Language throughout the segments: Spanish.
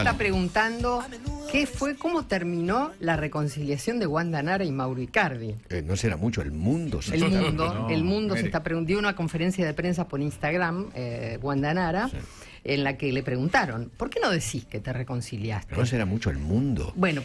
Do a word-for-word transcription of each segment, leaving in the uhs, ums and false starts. está preguntando qué fue, cómo terminó la reconciliación de Wanda Nara y Mauro Icardi. Eh, no será mucho, el mundo se el está mundo, preguntando. El mundo no, se está preguntando. Dio una conferencia de prensa por Instagram, eh, Wanda Nara. Sí. En la que le preguntaron, ¿por qué no decís que te reconciliaste? No será mucho el mundo. Bueno,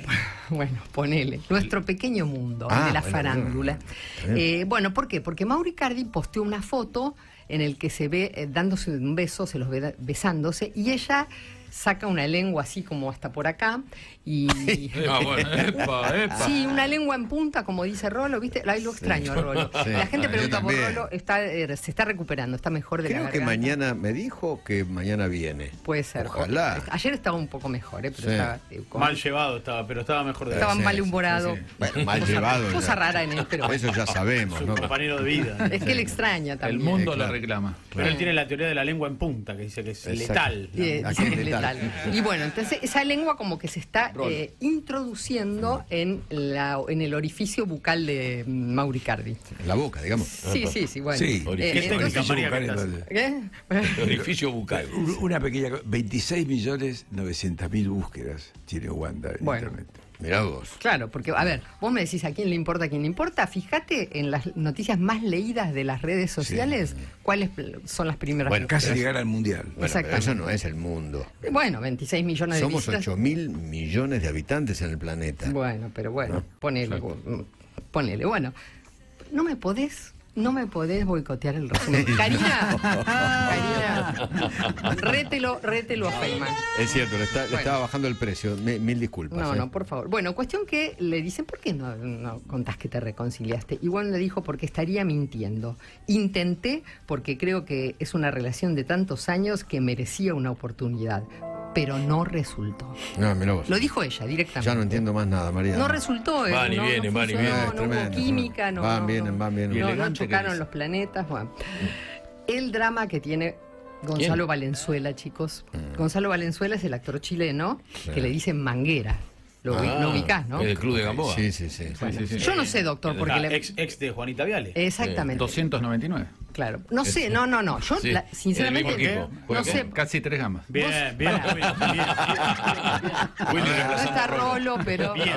bueno, ponele, nuestro pequeño mundo, ah, de la bueno, farándula. Bueno, eh, bueno, ¿por qué? Porque Mauro Icardi posteó una foto en el que se ve eh, dándose un beso, se los ve besándose, y ella saca una lengua así como hasta por acá y... epa, bueno, epa, epa. Sí, una lengua en punta, como dice Rolo, ¿viste? Ahí lo extraño, sí. Rolo. Sí. La gente pregunta por Rolo, está, eh, se está recuperando, está mejor de la garganta. Creo que mañana, me dijo que mañana viene. Puede ser. Ojalá. Jorge. Ayer estaba un poco mejor, ¿eh? Pero sí. estaba, eh con... mal llevado estaba, pero estaba mejor de la garganta. Estaba malhumorado. Sí, sí. Bueno, mal cosa, llevado. Cosa ya. rara en él, pero... Eso ya sabemos, Su ¿no? compañero de vida. Es que él extraña también. El mundo eh, claro. la reclama. Pero claro. él tiene la teoría de la lengua en punta, que dice que es letal. Y bueno, entonces esa lengua como que se está eh, introduciendo en, la, en el orificio bucal de Mauro Icardi. En la boca, digamos. Sí, sí, sí, bueno. Sí. ¿Qué eh, entonces, bucal, ¿qué? Orificio bucal. Una pequeña cosa, veintiséis millones novecientos mil búsquedas tiene Wanda en bueno. internet. Mirá vos. Claro, porque, a ver, vos me decís a quién le importa, a quién le importa. Fíjate en las noticias más leídas de las redes sociales, sí. cuáles son las primeras. Bueno, casi pero llegar al mundial. Bueno, exactamente. Pero eso no es el mundo. Bueno, veintiséis millones de visitas. Somos ocho mil millones de habitantes en el planeta. Bueno, pero bueno, ¿no? ponele, ponele. Bueno, no me podés... No me podés boicotear el resumen. Karina, Karina, rételo, rételo a Feynman. Es cierto, le, está, le bueno. estaba bajando el precio. Me, mil disculpas. No, eh. no, por favor. Bueno, cuestión que le dicen, ¿por qué no, no contás que te reconciliaste? Igual le dijo, porque estaría mintiendo. Intenté, porque creo que es una relación de tantos años que merecía una oportunidad. Pero no resultó. No, mirá vos. Lo dijo ella directamente. Ya no entiendo más nada, María. No resultó. Van y vienen, van y vienen. No hubo química, no. Van, vienen, van, vienen. No, no chocaron los planetas. Bueno. El drama que tiene Gonzalo Valenzuela, chicos. Mm. Gonzalo Valenzuela es el actor chileno sí. que le dicen Manguera. Lo, ah, lo ubicás, ¿no? El Club de Gamboa. Sí, sí, sí. Bueno, sí, sí, sí. Yo no sé, doctor, porque... Ah, le... ex, ex de Juanita Viale. Exactamente. doscientos noventa y nueve. Claro. No sé, no, no, no. Yo, sí. la, sinceramente, equipo, no sé. Casi tres gamas. Bien, ¿Vos? bien, bien, bien, bien, bien. Willy, no está Rolo, pero... Bien.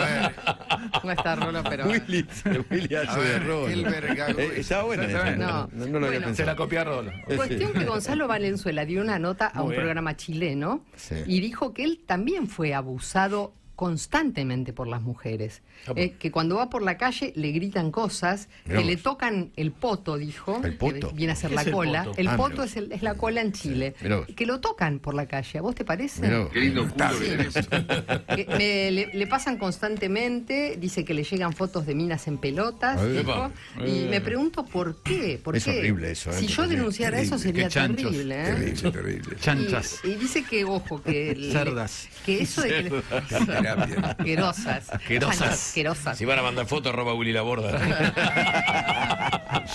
No está Rolo, pero... Willy, Willy hace de Rolo. Eh, está bueno. No, no, no lo había bueno, pensado. Se la copia Rolo. Cuestión que Gonzalo Valenzuela dio una nota a Muy un bien. programa chileno sí. y dijo que él también fue abusado constantemente por las mujeres, eh, que cuando va por la calle le gritan cosas, mirá que vos. le tocan el poto, dijo, ¿El poto? que viene a ser la cola, el poto, el ah, poto es, el, es la cola en Chile, sí. que lo tocan por la calle, ¿a vos te parece? Qué lindo sí. que, me, le, le pasan constantemente, dice que le llegan fotos de minas en pelotas, ver, dijo, ver, y me pregunto por qué, por es qué. horrible eso, ¿eh? Si yo denunciara terrible, eso sería chanchos, terrible, ¿eh? terrible, terrible. Chanchas. Y, y dice que, ojo, que el, cerdas, que eso de que le, Querosas. Querosas. Querosas. Si van a mandar fotos, roba Willy la borda.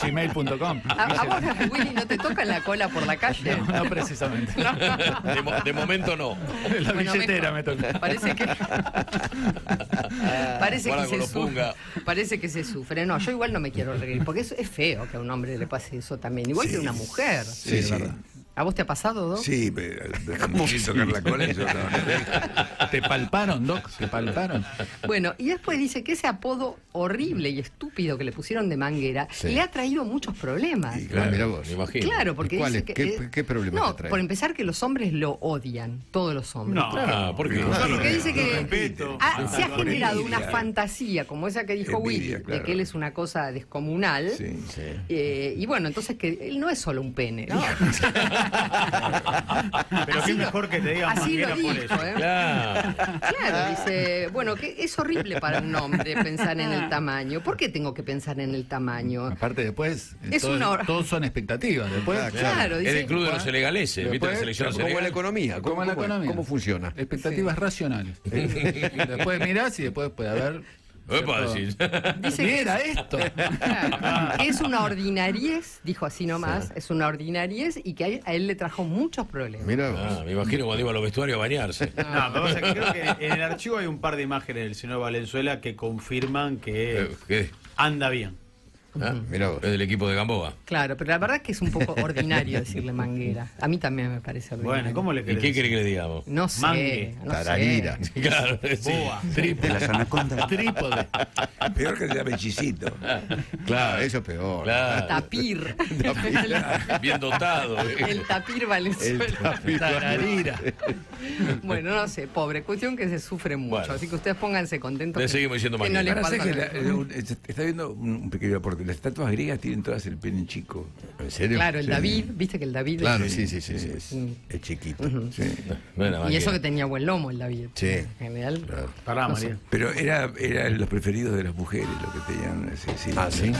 gmail punto com. ¿A, a vos, Willy, no te toca la cola por la calle? No, no precisamente. No. De, mo de momento no. La bueno, billetera mejor. me toca. Parece que... Parece que, se sufre, parece que se sufre. No, yo igual no me quiero reír, porque es, es feo que a un hombre le pase eso también. Igual sí. que a una mujer. Sí, es sí, sí. verdad. ¿A vos te ha pasado, Doc? Sí, me, me, ¿Cómo sí? tocar la cola y yo no. Te palparon, Doc, te palparon. Bueno, y después dice que ese apodo horrible y estúpido que le pusieron de Manguera sí. le ha traído muchos problemas. Y claro, mira vos, me imagino. Claro, porque ¿Cuál dice es? que, ¿Qué, eh, ¿Qué problemas no, trae? Por empezar, que los hombres lo odian, todos los hombres. No, claro, porque no, no, no, dice no, que no, ha, se ha generado envidia, una fantasía como esa que dijo envidia, Willy, claro. de que él es una cosa descomunal. Sí, sí. Eh, y bueno, entonces que él no es solo un pene, ¿no? Pero así qué lo, mejor que te digan así lo dijo, por eso. ¿Eh? Claro. claro, dice, bueno, que es horrible para un hombre pensar en el tamaño. ¿Por qué tengo que pensar en el tamaño? Aparte después, es todos, una... todos son expectativas. Después, claro, claro. Dice, el club de los senegaleses, ¿viste? La selección ¿Cómo es la economía? ¿Cómo, ¿Cómo, la economía? ¿Cómo funciona? Expectativas sí. racionales. Después mirás y después puede haber... Decir. Dice que era esto. Claro, es una ordinariez, dijo así nomás, sí. es una ordinariez y que a él, a él le trajo muchos problemas. Mirá, ah, me imagino cuando iba a los vestuarios a bañarse. No, no, pasa que creo que en el archivo hay un par de imágenes del señor Valenzuela que confirman que eh, anda bien. ¿Ah? Mirá, es del equipo de Gamboa. Claro, pero la verdad es que es un poco ordinario decirle Manguera. A mí también me parece ordinario. Bueno, ¿cómo le querés? ¿Y qué quiere que le digamos? No sé. Mangue. No Tararira. Sé. Claro, sí. Boa. Trípode. De las anacondas. Trípode. Peor que se llame Chisito. Claro, eso es peor. Claro. Tapir. Tapir. Bien dotado. El tapir Valenzuela. El tapir. Tararira. Bueno, no sé, pobre. Cuestión que se sufre mucho. Bueno. Así que ustedes pónganse contentos. Le que, seguimos diciendo Manguera. No les que la, está viendo un pequeño aporte. Las estatuas griegas tienen todas el pene chico. ¿En serio? Claro, el sí. David, viste que el David claro, es, sí, sí, sí, sí, es, es chiquito. Uh-huh. Sí. No, y eso que tenía buen lomo el David. Sí. En general. Claro. Pará, no María. Sé. Pero eran era los preferidos de las mujeres lo que tenían. Sí, sí, ah, sí.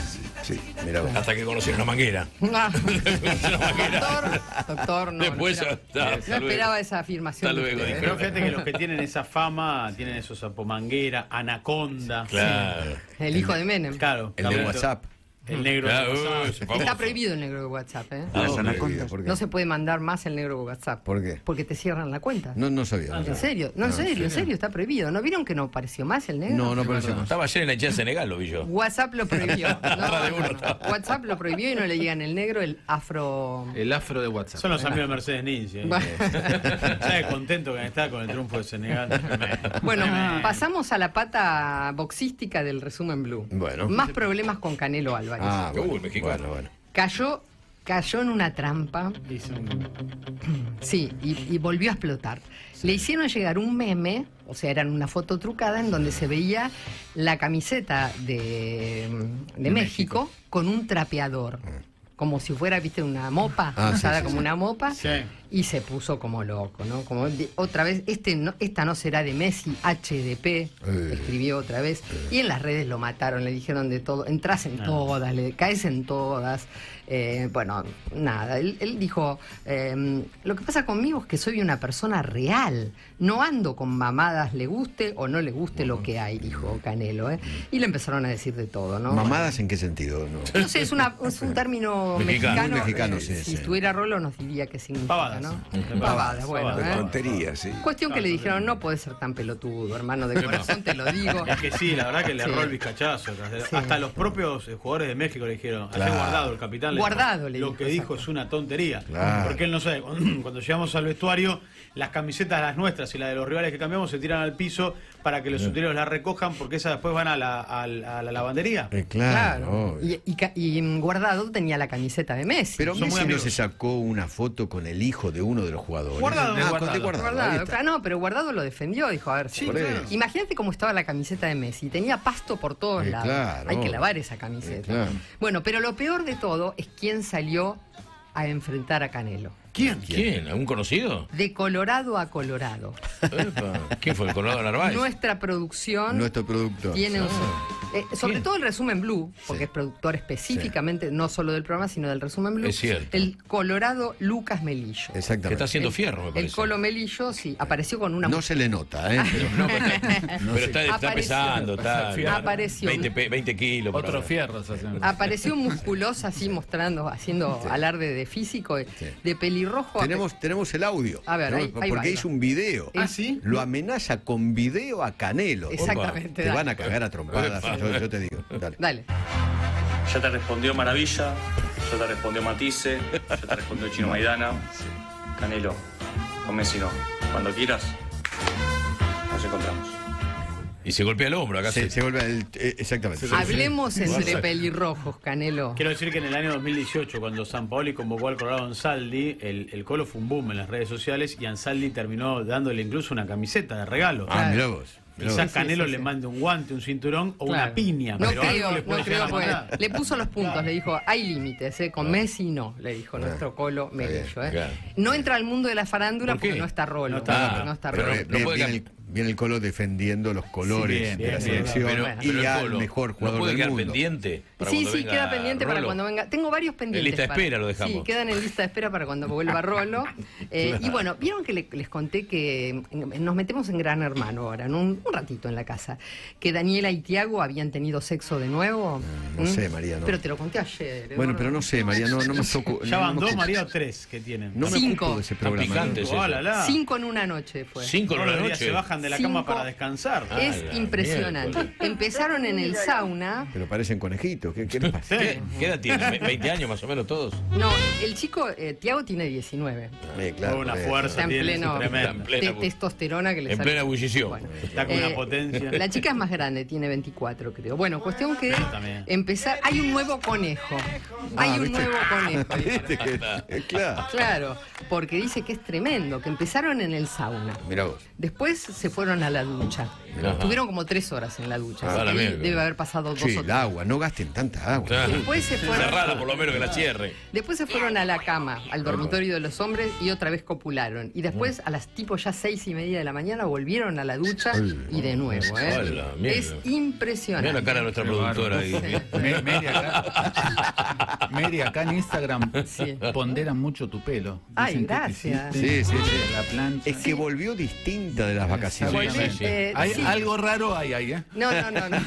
Sí, sí. Mirá, sí. Hasta que conocieron a Manguera. No. Doctor, doctor, no. Después, no, esperaba, no esperaba esa afirmación. Hasta luego. Usted, ¿eh? Pero fíjate que los que tienen esa fama tienen esos sapos Manguera, Anaconda. Claro. Sí. El hijo de Menem. Claro. El de WhatsApp. El negro claro, de WhatsApp. Está prohibido el negro de WhatsApp, ¿eh? Ah, no, prohibido, no se puede mandar más el negro de WhatsApp. ¿Por qué? Porque te cierran la cuenta. No, no sabía. Ah, ¿en serio? No, no, en serio, serio, en serio, está prohibido. ¿No vieron que no apareció más el negro? No, no apareció más. Estaba ayer en la hinchada de Senegal, lo vi yo. WhatsApp lo prohibió. No, no, no, no. WhatsApp lo prohibió y no le llegan el negro, el afro... El afro de WhatsApp. Son los amigos de Mercedes Ninci. ¿Eh? ¿Sabes? Contento que está con el triunfo de Senegal. Bueno, pasamos a la pata boxística del Resumen Blue. Bueno. Más problemas con Canelo Álvarez. Ah, bueno, uy, mexicano, bueno. Cayó, cayó en una trampa. Sí, y, y volvió a explotar. Sí. Le hicieron llegar un meme, o sea, eran una foto trucada en donde se veía la camiseta de, de México, México con un trapeador. Como si fuera, viste, una mopa, ah, usada sí, sí, como sí. una mopa, sí. Y se puso como loco, ¿no? Como de, otra vez, este no, esta no será de Messi, H D P, eh, escribió otra vez, eh. Y en las redes lo mataron, le dijeron de todo, entras en ah. todas, le caes en todas, eh, bueno, nada, él, él dijo, eh, lo que pasa conmigo es que soy una persona real, no ando con mamadas, le guste o no le guste lo que hay, dijo Canelo, ¿eh? Y le empezaron a decir de todo, ¿no? ¿Mamadas bueno, en qué sentido? No, no sé, es, una, es un término... Mexicano, mexicano eh, sí, si sí. estuviera Rolo nos diría que significa, pavadas, ¿no? Pavadas, bueno, ¿eh? Tonterías, sí. Cuestión que le dijeron, no podés ser tan pelotudo, hermano, de corazón te lo digo. Es que sí, la verdad que le erró sí. el bizcachazo. Sí. Hasta los propios jugadores de México le dijeron, claro. Guardado, el capitán. Guardado le dijo, lo que exacto. dijo es una tontería. Claro. Porque él no sabe, cuando llegamos al vestuario, las camisetas, las nuestras y las de los rivales que cambiamos, se tiran al piso para que los utileros las recojan, porque esas después van a la, a la, a la lavandería. Eh, claro. claro. Y, y, y Guardado tenía la camiseta. Camiseta de Messi. Pero Messi no se sacó una foto con el hijo de uno de los jugadores. Guardado, ah, Guardado. Guardado, Guardado claro, no, pero Guardado lo defendió, dijo, a ver, sí, claro. Imagínate cómo estaba la camiseta de Messi, tenía pasto por todos eh, lados. Claro. Hay que lavar esa camiseta. Eh, claro. Bueno, pero lo peor de todo es quién salió a enfrentar a Canelo. ¿Quién? ¿Quién? ¿Algún conocido? De Colorado a Colorado. Epa. ¿Quién fue? ¿El Colorado Narváez? Nuestra producción. Nuestro productor. Tiene un... eh, sobre ¿Quién? Todo el Resumen Blue, porque sí. es productor específicamente, sí. no solo del programa, sino del Resumen Blue. Es cierto. El Colorado Lucas Melillo. Exactamente. Que está haciendo el, fierro, me parece. El Colo Melillo, sí, apareció con una... No se le nota, ¿eh? Pero, no, pero, no pero está, está pesando, está... Apareció. veinte, veinte kilos. Otro fierro. Apareció musculosa, así, mostrando, haciendo sí. alarde de físico, de, sí. de peligro. Rojo, tenemos, tenemos el audio. A ver, ¿no? ahí, ahí porque va, hizo va. un video. ¿Ah, sí? Lo amenaza con video a Canelo. Exactamente. Te dale. van a cagar a trompadas. yo, yo te digo. Dale. dale. Ya te respondió Maravilla, ya te respondió Matisse, ya te respondió Chino Maidana. Canelo, con Messi no. Cuando quieras, nos encontramos. Y se golpea el hombro, acá sí, se, se golpea el, eh, exactamente. Hablemos sí. entre pelirrojos, Canelo. Quiero decir que en el año dos mil dieciocho, cuando Sampaoli convocó al Colorado Anzaldi, el, el Colo fue un boom en las redes sociales y Anzaldi terminó dándole incluso una camiseta de regalo. Ah, mirá vos. Quizás Canelo sí, sí, sí. le mande un guante, un cinturón o claro. una piña. No pero creo, le, no creo porque le puso los puntos, claro. le dijo, hay límites, ¿eh? Con no. Messi no, le dijo claro. nuestro Colo Melillo. ¿Eh? Claro. No entra al mundo de la farándula ¿Por porque no está Rolo. No está, ah, no está Rolo. No, no puede viene el Colo defendiendo los colores sí, bien, de bien, la selección bien, bien. Pero, y pero al Colo, mejor jugador ¿no puede del mundo. Pendiente para sí, sí, queda pendiente Rolo. Para cuando venga. Tengo varios pendientes. En lista de espera para... lo dejamos. Sí, quedan en lista de espera para cuando vuelva Rolo. Eh, claro. Y bueno, vieron que le, les conté que nos metemos en Gran Hermano ahora, en un, un ratito en la casa, que Daniela y Tiago habían tenido sexo de nuevo. No, no ¿Mm? sé, María. No. Pero te lo conté ayer. Bueno, bueno, pero no sé, María, no, no me ocupo. Ya van no, dos, María, o tres que tienen. No me ocupo de ese programa. Cinco en una noche fue. Cinco en una noche. Se bajan levantan de la cama para descansar. Es ah, impresionante. Miércoles. Empezaron en el sauna. Pero parecen conejitos. ¿Qué, qué les pasa? ¿Qué, ¿Qué edad tiene? ¿veinte años más o menos todos? No, el chico, eh, Tiago, tiene diecinueve. Sí, claro, una fuerza tiene tremenda. Te testosterona que le sale. En plena ebullición. Bueno, está con eh, una potencia. La chica es más grande, tiene veinticuatro, creo. Bueno, cuestión que empezar. Hay un nuevo conejo. Ah, Hay un ¿viste? nuevo conejo. ¿Viste que, claro. claro, porque dice que es tremendo, que empezaron en el sauna. Mirá vos. Después se fueron a la ducha. Mirá. Estuvieron como tres horas en la ducha. Ah, la mierda. Debe haber pasado dos sí, o tres. El agua, no gasten tanta agua. Claro. Después se fueron. Cerrada por lo menos que la cierre. Después se fueron a la cama, al dormitorio de los hombres y otra vez copularon. Y después a las tipo ya seis y media de la mañana volvieron a la ducha y de nuevo. ¿eh? Ay, la mierda. Es impresionante. Mira la cara de nuestra productora ahí. Sí. Mary, Mary, acá, Mary, acá en Instagram sí. ponderan mucho tu pelo. Dicen Ay, gracias. Sí, sí, sí. La plancha. Es que volvió distinta de las vacaciones. Sí, sí. Eh, hay, sí. Algo raro hay ahí, ¿eh? No, no, no. no.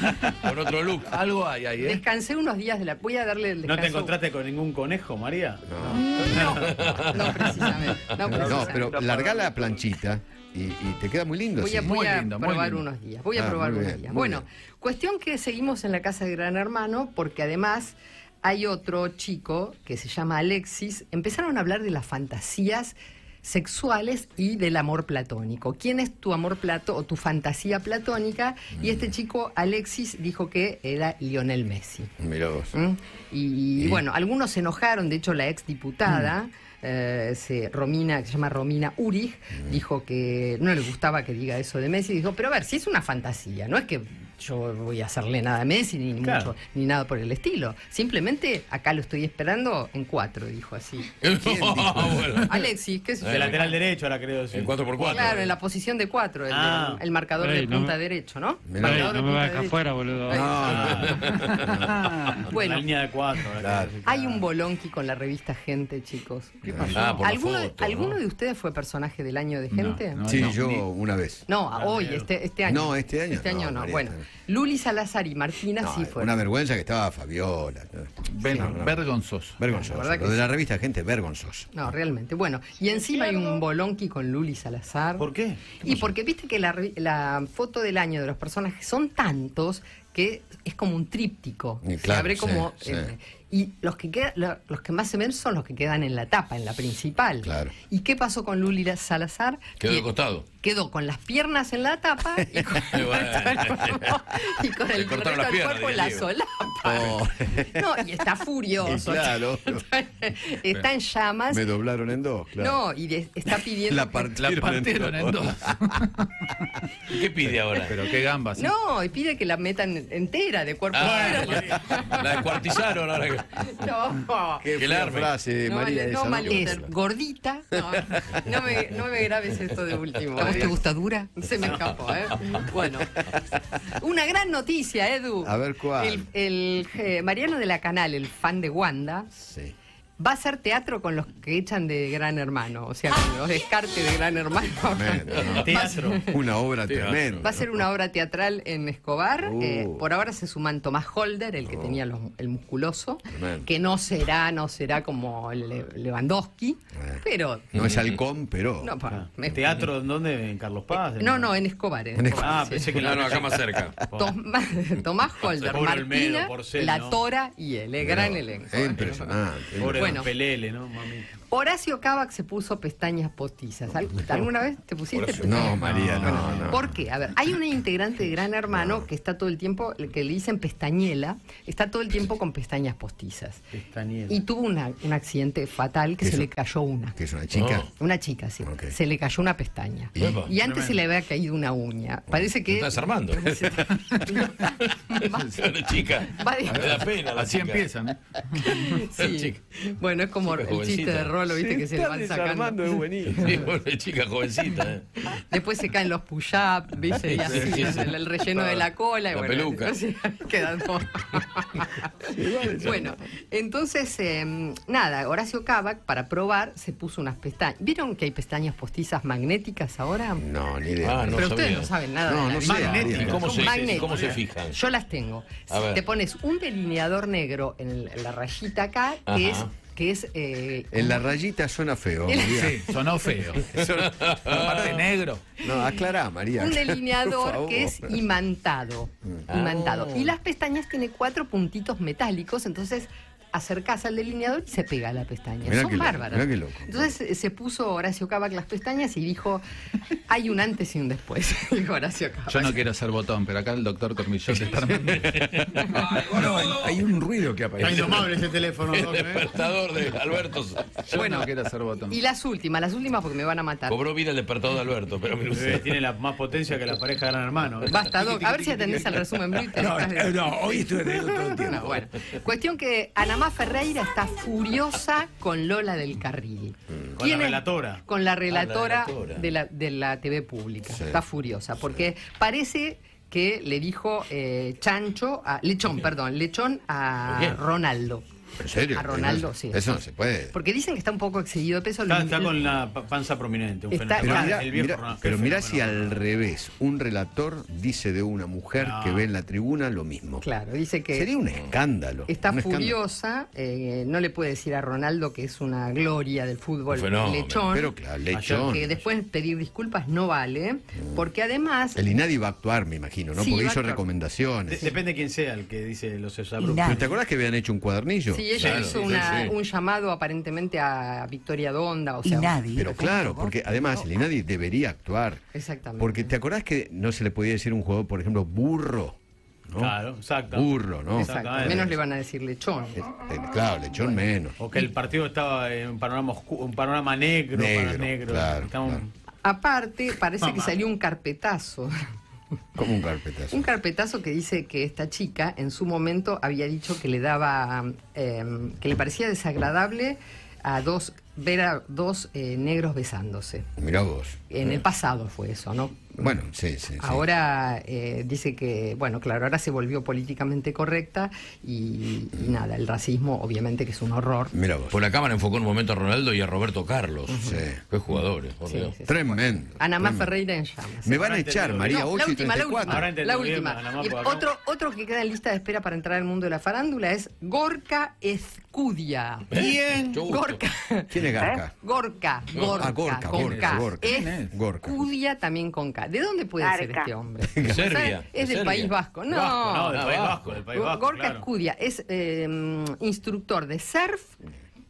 Por otro look. Algo hay ahí, ¿eh? Descansé unos días de la... Voy a darle el descanso. ¿No te encontraste con ningún conejo, María? No. No, no, no precisamente. No, precisamente. No, pero larga la planchita. Y, y te queda muy lindo. Voy a, sí. voy muy a lindo, probar muy unos días. Voy a ah, probar unos bien, días. Bueno, bien. Cuestión que seguimos en la casa de Gran Hermano, porque además hay otro chico que se llama Alexis. Empezaron a hablar de las fantasías sexuales y del amor platónico. ¿Quién es tu amor plato o tu fantasía platónica? Mm. Y este chico, Alexis, dijo que era Lionel Messi. Mirá vos. ¿Mm? Y, y, y bueno, algunos se enojaron. De hecho, la exdiputada... Mm. Eh, se, Romina, que se llama Romina Uhrig, mm. dijo que no le gustaba que diga eso de Messi. Dijo, pero a ver, si es una fantasía, no es que yo voy a hacerle nada a Messi, ni claro. mucho, ni nada por el estilo. Simplemente acá lo estoy esperando en cuatro, dijo así. ¿Quién dijo? Bueno. Alexis, ¿qué es eso? El lateral derecho, ahora creo. Sí. El cuatro por cuatro. Claro, en la posición de cuatro, el, ah. el, el marcador Ey, de punta no me... derecho, ¿no? Ey, no me voy acá afuera, boludo. Ay, ah. No. Bueno, la línea de cuatro. Claro. Hay un bolonqui con la revista Gente, chicos. ¿Qué pasó? Ah, ¿Alguno, foto, ¿Alguno ¿no? de ustedes fue personaje del año de Gente? No, no, sí, no. yo una vez. No, no hoy, este, este año. No, este año. Este año no. no. Bueno, Luli Salazar y Martina no, sí fueron. Una vergüenza que estaba Fabiola. Ver, sí. no, no, vergonzoso. Vergonzoso. La Lo de sí. la revista Gente, vergonzoso. No, realmente. Bueno, y encima hay un bolonqui con Luli Salazar. ¿Por qué? ¿Qué y porque viste que la, la foto del año de los personajes son tantos que es como un tríptico. Y claro, se abre como... Sí, eh, sí. Y los que queda, los que más se ven son los que quedan en la tapa, en la principal. Claro. ¿Y qué pasó con Luli Salazar? Quedó de costado. Quedó con las piernas en la tapa y con, y con el resto del cuerpo en la solapa. Oh. No, y está furioso. Claro. Está en llamas. Me doblaron en dos, claro. No, y de, está pidiendo... La, part la partieron en dos. ¿Y qué pide ahora? Pero qué gambas. ¿Sí? No, y pide que la metan entera, de cuerpo ah, entero. La, la descuartizaron ahora que... No, qué fea frase de no, María no, no, es gordita. No, no, me, no me grabes esto de último. ¿A vos te gusta dura? Se me escapó, ¿eh? Bueno. Una gran noticia, Edu. A ver cuál. El, el eh, Mariano de la Canal, el fan de Wanda. Sí. Va a hacer teatro con los que echan de Gran Hermano, o sea, con los descartes de Gran Hermano. Tremendo, teatro. Una obra tremenda. Va a ser una obra teatral en Escobar. Uh. Eh, por ahora se suman Tomás Holder, el que oh. tenía los, el musculoso, tremendo. que no será, no será como Le, Lewandowski, eh. pero... No es halcón, pero... No, pa, ah. ¿Teatro en dónde? ¿En Carlos Paz? Eh, no, no, en Escobar. En en Escobar. Ah, sí. pensé que no, no, acá más cerca. Tomás, Tomás Holder, Martina, Olmedo, Porcel, La Tora y él, el gran elenco. Es impresionante. Pobre Bueno, Pelele, ¿no, mami? Horacio Cabak se puso pestañas postizas. ¿Alguna vez te pusiste pestañas? No, María, no, no, no. ¿Por qué? A ver, hay una integrante de Gran Hermano no. que está todo el tiempo, que le dicen pestañela, está todo el tiempo con pestañas postizas. Pestañela. Y tuvo una, un accidente fatal que se eso? le cayó una. ¿Que es una chica? No. Una chica, sí. Okay. Se le cayó una pestaña. Y, y antes se le había caído una uña. Parece que... ¿Estás armando? Una chica. Me da pena. Así empiezan, ¿eh? Sí. Bueno, es como el chiste de Rolo, viste, que se le van sacando. Es buenísimo. Sí, pobre chica jovencita. Después se caen los push-ups, viste, y así, el relleno de la cola. La peluca. Bueno, entonces, nada, Horacio Cabak, para probar, se puso unas pestañas. ¿Vieron que hay pestañas postizas magnéticas ahora? No, ni idea. Pero ustedes no saben nada de las magnéticas. ¿Cómo se fijan? Yo las tengo. Te pones un delineador negro en la rayita acá, que es que es... Eh, en la rayita suena feo. Sí, sonó feo. Aparte negro. No, aclará, María. Un delineador que es imantado. Ah. Imantado. Y las pestañas tienen cuatro puntitos metálicos, entonces... acercás al delineador y se pega a la pestaña. Mirá, son bárbaras. Mirá qué loco. Entonces se puso Horacio Cabak las pestañas y dijo, hay un antes y un después. Dijo Horacio Cabak. Yo no quiero ser botón, pero acá el doctor Tormillón está armando. Bueno, hay un ruido que aparece. Está indomable ese teléfono. El despertador de Alberto. Yo bueno, no quiero ser botón. Y las últimas, las últimas porque me van a matar. Cobró vida el despertador de Alberto, pero me usted tiene la más potencia que la pareja Gran Hermano. Basta, Doc. A ver si atendés al resumen. No, no, hoy estuve teniendo todo el tiempo. Bueno, cuestión que Anamá Ferreira está furiosa con Lola del Carril. Mm. Con la relatora. Con la relatora, ah, la relatora. De, la, de la T V pública. Sí. Está furiosa porque sí. Parece que le dijo eh, Chancho, a, Lechón, perdón, Lechón a Ronaldo. ¿En serio? A Ronaldo, sí. Eso no se puede. Porque dicen que está un poco excedido de peso. Está, está con la panza prominente. Un está, pero mirá, el viejo, mirá, pero mirá si al revés un relator dice de una mujer no. que ve en la tribuna lo mismo. Claro, dice que... Sería un escándalo. Está un furiosa, escándalo. Eh, no le puede decir a Ronaldo que es una gloria del fútbol. Fenómeno, Lechón. Pero claro, Lechón. Que después pedir disculpas no vale, mm. porque además... El INADI va a actuar, me imagino, ¿no? Sí, porque hizo recomendaciones. De depende de quién sea el que dice los exabruptos. ¿Te acordás que habían hecho un cuadernillo? Sí, Y ella claro, hizo una, sí, sí. un llamado aparentemente a Victoria Donda. O sea, INADI. Pero claro, porque además el INADI debería actuar. Exactamente. Porque ¿te acordás que no se le podía decir a un jugador, por ejemplo, burro? ¿No? Claro, exacto. Burro, ¿no? Exacto. Menos le van a decir lechón. Eh, claro, lechón bueno. menos. O que el partido estaba en un panorama, oscuro, un panorama negro. Negro, para negro. Claro, claro. Un... Aparte, parece Mamá. que salió un carpetazo. Como un carpetazo. Un carpetazo que dice que esta chica en su momento había dicho que le daba, eh, que le parecía desagradable a dos, ver a dos eh, negros besándose. Mirá vos. En eh. el pasado fue eso, ¿no? Bueno, sí, sí. Ahora sí. Eh, dice que, bueno, claro, ahora se volvió políticamente correcta y, y nada, el racismo obviamente que es un horror. Mirá vos. Por la cámara enfocó en un momento a Ronaldo y a Roberto Carlos. Uh-huh. Sí. Qué jugadores, por sí, Dios. Sí, sí. Tremendo. Anamá Ferreira en llamas. Me van a echar, María, no, la última, la última. La última. Y otro, otro que queda en lista de espera para entrar al mundo de la farándula es Gorka Ezkurdia. Bien. ¿Eh? Gorka. ¿Quién es Gorka? Gorka. Gorka. Ah, Gorka. Gorka. Gorka. Ezkurdia también con K. ¿De dónde puede Arca. ser este hombre? ¿De Serbia? Es del País Vasco. No, Vasco, no del, no, País Vasco, del País Vasco. Gorka claro. Ezkurdia es eh, instructor de surf,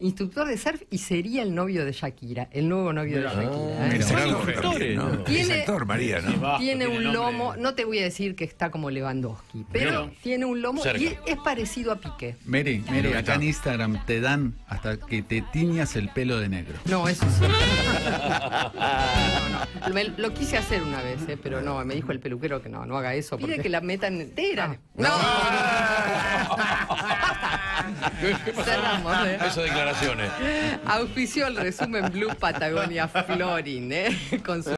instructor de surf y sería el novio de Shakira, el nuevo novio Mira, de Shakira. No, ¿eh? Son instructores, ¿no? Tiene, el sector, María, ¿no? Vasco, tiene un lomo, no te voy a decir que está como Lewandowski, pero Mira, tiene un lomo cerca. Y es parecido a Piqué. Mary, Mary, acá está. En Instagram te dan hasta que te tiñas el pelo de negro. No, eso sí. No, no. Me, lo quise hacer una vez, ¿eh? Pero no, me dijo el peluquero que no, no haga eso. Pide porque... que la metan entera. No. Cerramos, ¿eh? Esas declaraciones. Auspició el resumen Blue Patagonia Florin, ¿eh? Con su